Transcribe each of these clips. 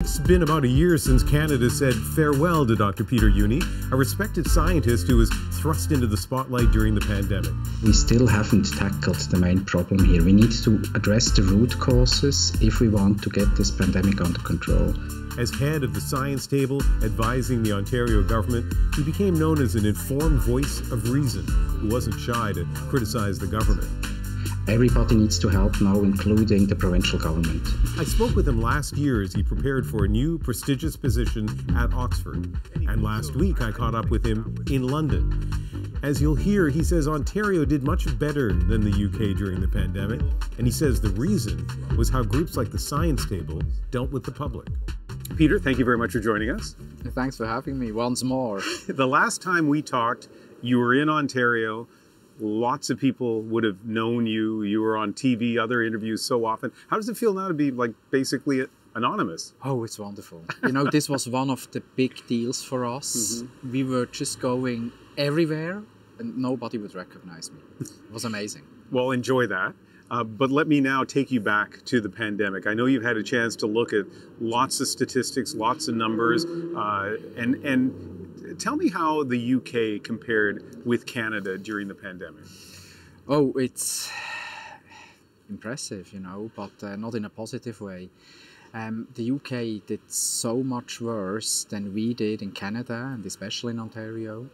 It's been about a year since Canada said farewell to Dr. Peter Juni, a respected scientist who was thrust into the spotlight during the pandemic. We still haven't tackled the main problem here. We need to address the root causes if we want to get this pandemic under control. As head of the Science Table, advising the Ontario government, he became known as an informed voice of reason, who wasn't shy to criticize the government. Everybody needs to help now, including the provincial government. I spoke with him last year as he prepared for a new prestigious position at Oxford. And last week I caught up with him in London. As you'll hear, he says Ontario did much better than the UK during the pandemic. And he says the reason was how groups like the Science Table dealt with the public. Peter, thank you very much for joining us. Thanks for having me once more. The last time we talked, you were in Ontario. Lots of people would have known you. You were on TV, other interviews so often. How does it feel now to be like basically anonymous? Oh, it's wonderful. You know, this was one of the big deals for us. Mm-hmm. We were just going everywhere and nobody would recognize me. It was amazing. Well, enjoy that. But let me now take you back to the pandemic. I know you've had a chance to look at lots of statistics, lots of numbers, and tell me how the UK compared with Canada during the pandemic. Oh, it's impressive, you know, but not in a positive way. The UK did so much worse than we did in Canada, and especially in Ontario.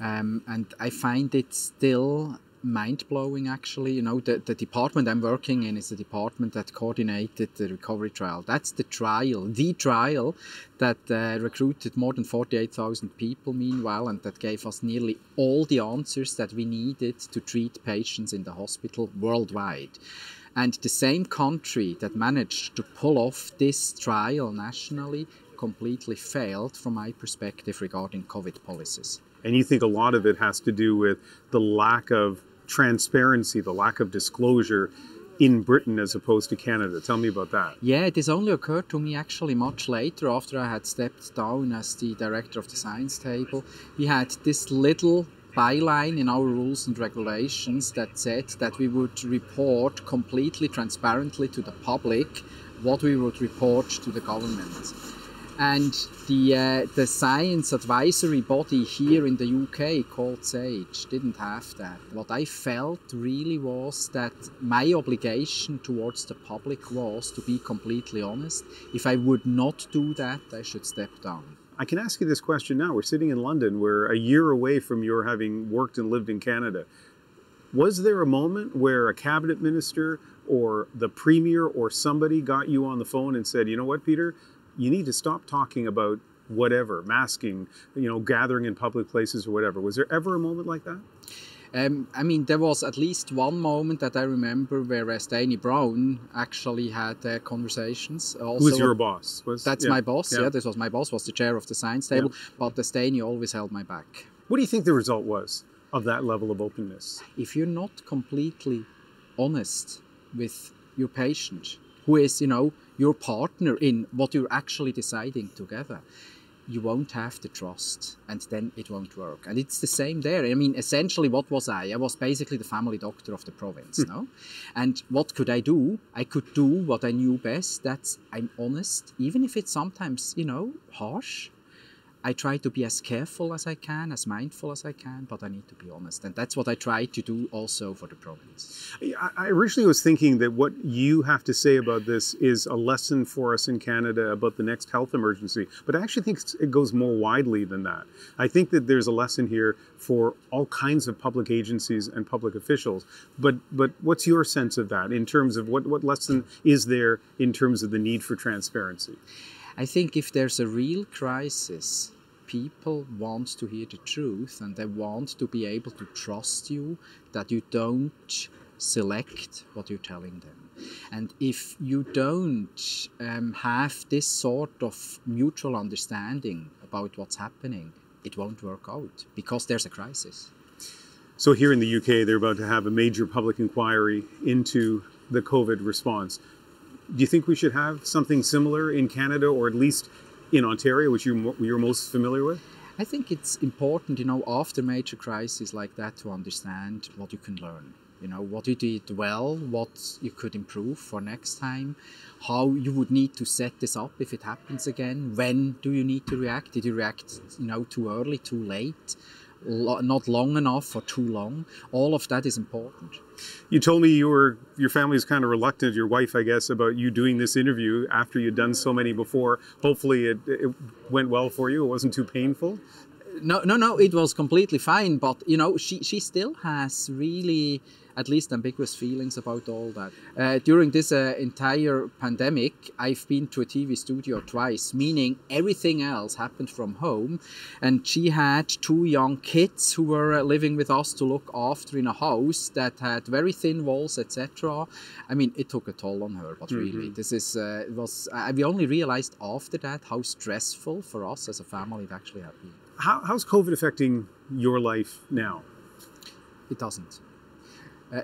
And I find it still mind-blowing, actually. You know, the department I'm working in is the department that coordinated the recovery trial. That's the trial that recruited more than 48,000 people meanwhile, and that gave us nearly all the answers that we needed to treat patients in the hospital worldwide. And the same country that managed to pull off this trial nationally completely failed, from my perspective, regarding COVID policies. And you think a lot of it has to do with the lack of transparency, the lack of disclosure in Britain as opposed to Canada. Tell me about that. Yeah, this only occurred to me actually much later, after I had stepped down as the director of the Science Table. We had this little byline in our rules and regulations that said that we would report completely transparently to the public what we would report to the government. And the science advisory body here in the UK, called SAGE, didn't have that. What I felt really was that my obligation towards the public was to be completely honest. If I would not do that, I should step down. I can ask you this question now. We're sitting in London. We're a year away from your having worked and lived in Canada. Was there a moment where a cabinet minister or the premier or somebody got you on the phone and said, you know what, Peter? You need to stop talking about whatever, masking, you know, gathering in public places or whatever. Was there ever a moment like that? I mean, there was at least one moment that I remember where Staney Brown actually had conversations. Also, who's your boss? That's my boss. Yeah, this was my boss, was the chair of the Science Table. Yeah. But Staney always held my back. What do you think the result was of that level of openness? If you're not completely honest with your patient, who is, you know, your partner in what you're actually deciding together, you won't have the trust, and then it won't work. And it's the same there. I mean, essentially, what was I? I was basically the family doctor of the province, no? And what could I do? I could do what I knew best. That's, I'm honest, even if it's sometimes, you know, harsh. I try to be as careful as I can, as mindful as I can, but I need to be honest. And that's what I try to do also for the province. I originally was thinking that what you have to say about this is a lesson for us in Canada about the next health emergency, but I actually think it goes more widely than that. I think that there's a lesson here for all kinds of public agencies and public officials. But what's your sense of that in terms of what lesson is there in terms of the need for transparency? I think if there's a real crisis, people want to hear the truth, and they want to be able to trust you, that you don't select what you're telling them. And if you don't have this sort of mutual understanding about what's happening, it won't work out because there's a crisis. So here in the UK, they're about to have a major public inquiry into the COVID response. Do you think we should have something similar in Canada, or at least in Ontario, which you're most familiar with? I think it's important, you know, after major crises like that, to understand what you can learn. You know, what you did well, what you could improve for next time, how you would need to set this up if it happens again, when do you need to react? Did you react, you know, too early, too late, not long enough or too long? All of that is important. You told me you were, your family was kind of reluctant, your wife, I guess, about you doing this interview after you'd done so many before. Hopefully it went well for you, it wasn't too painful. No, no, no, it was completely fine, but, you know, she still has really, at least ambiguous feelings about all that. During this entire pandemic, I've been to a TV studio twice, meaning everything else happened from home. And she had two young kids who were living with us to look after in a house that had very thin walls, etc. I mean, it took a toll on her, but really, this is, we only realized after that how stressful for us as a family it actually had been. How's COVID affecting your life now? It doesn't.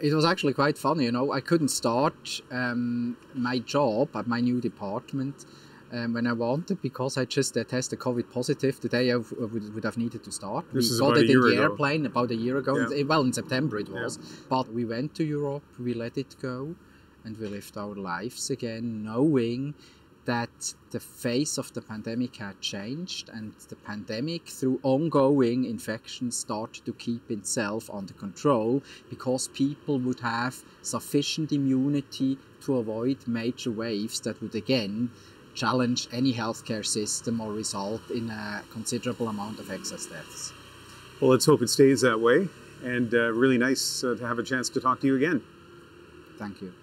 It was actually quite funny, you know. I couldn't start my job at my new department when I wanted, because I just tested COVID positive the day I would have needed to start. We got it in the airplane about a year ago. Yeah. Well, in September it was. Yeah. But we went to Europe, we let it go, and we lived our lives again, knowing that the face of the pandemic had changed, and the pandemic, through ongoing infections, started to keep itself under control because people would have sufficient immunity to avoid major waves that would again challenge any healthcare system or result in a considerable amount of excess deaths. Well, let's hope it stays that way, and really nice to have a chance to talk to you again. Thank you.